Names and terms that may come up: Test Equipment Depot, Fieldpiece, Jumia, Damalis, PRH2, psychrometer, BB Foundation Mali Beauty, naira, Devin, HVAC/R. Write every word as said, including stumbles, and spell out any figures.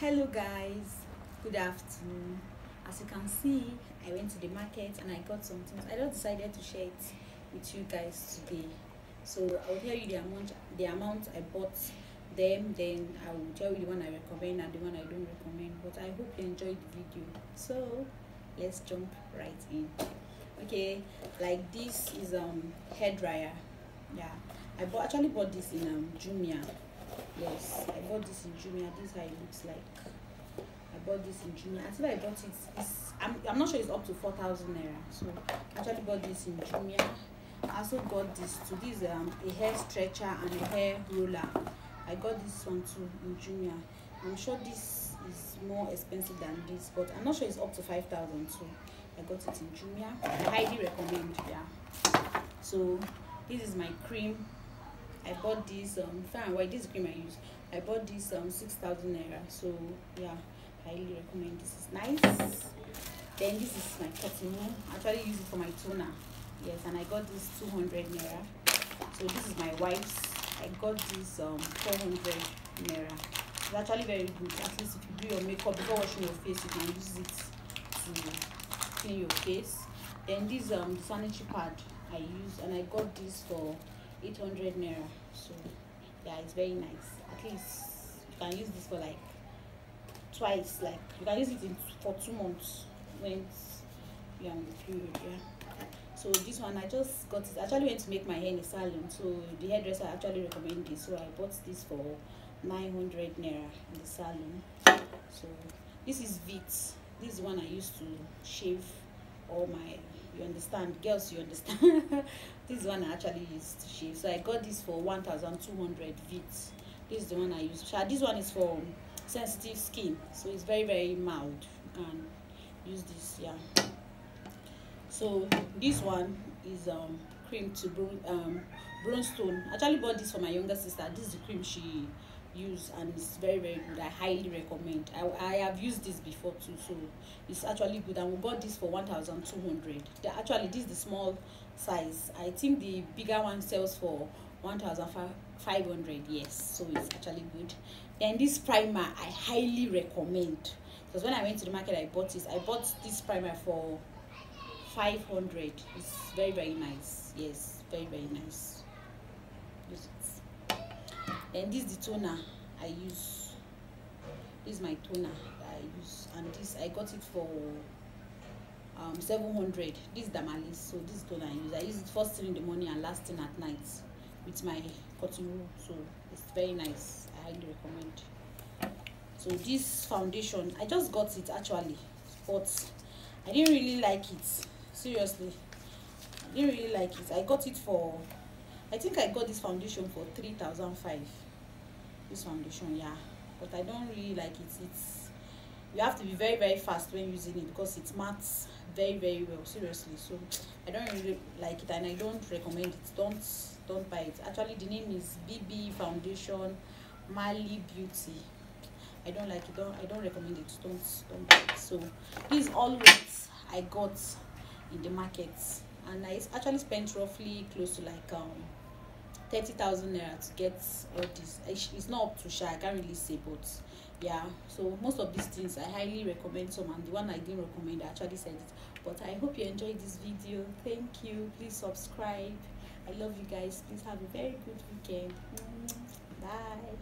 Hello guys, good afternoon. As you can see, I went to the market and I got some things. I just decided to share it with you guys today. So I'll tell you the amount the amount I bought them, then I will tell you the one I recommend and the one I don't recommend. But I hope you enjoyed the video. So let's jump right in. Okay, like this is um hair dryer. Yeah, I bought actually bought this in um Jumia. Yes, I bought this in Jumia. This is how it looks like. I bought this in Jumia. As if I bought it, it's, I'm, I'm not sure it's up to four thousand naira. So I actually bought this in Jumia. I also got this too. This is um, a hair stretcher and a hair roller. I got this one too in Jumia. I'm sure this is more expensive than this, but I'm not sure it's up to five thousand. So I got it in Jumia. I highly recommend. Yeah. So this is my cream. I bought this um fine why this cream I use. I bought this um six thousand naira. So yeah, I highly recommend. This is nice. Then this is my cotton. I actually use it for my toner. Yes, and I got this two hundred naira. So this is my wife's. I got this um four hundred naira. It's actually very good. At least if you do your makeup before washing your face, you can use it to clean your face. Then this um sanitary pad I use, and I got this for eight hundred naira. So yeah, it's very nice. At least you can use this for like twice, like you can use it in, for two months when you're on the period. Yeah, so this one I just got it. I actually went to make my hair in a salon, so the hairdresser actually recommended this, so I bought this for nine hundred naira in the salon. So this is Vit. This is one I used to shave all my, you understand, girls, you understand. This one I actually used to shave. So I got this for one thousand two hundred V I T. This is the one I use. This one is for sensitive skin, so it's very very mild. You can use this. Yeah, so this one is um cream to bron um bronstone. I actually bought this for my younger sister. This is the cream she used, and it's very very good. I highly recommend. I, I have used this before too, so it's actually good. And we bought this for one thousand two hundred. Actually this is the small size. I think the bigger one sells for one thousand five hundred. Yes, so it's actually good. Then this primer I highly recommend, because when I went to the market I bought this. I bought this primer for five hundred. It's very very nice. Yes, very very nice. This, and this is the toner I use. This is my toner that I use, and this I got it for um seven hundred. This is Damalis. So this toner I use. I use it first thing in the morning and last thing at night with my cotton wool. So it's very nice. I highly recommend. So this foundation I just got it actually, but I didn't really like it. Seriously, I didn't really like it. I got it for, I think I got this foundation for three thousand five. This foundation, yeah, but I don't really like it. It's, you have to be very very fast when using it, because it mattes very very well. Seriously, so I don't really like it, and I don't recommend it. Don't don't buy it. Actually, the name is B B Foundation Mali Beauty. I don't like it. Don't, I don't recommend it. Don't don't buy it. So this is all what I got in the market, and I actually spent roughly close to like um. thirty thousand naira to get all this. It's not up to shy, I can't really say, but yeah. So most of these things I highly recommend some, and the one I didn't recommend I actually said it. But I hope you enjoyed this video. Thank you. Please subscribe. I love you guys. Please have a very good weekend. Bye.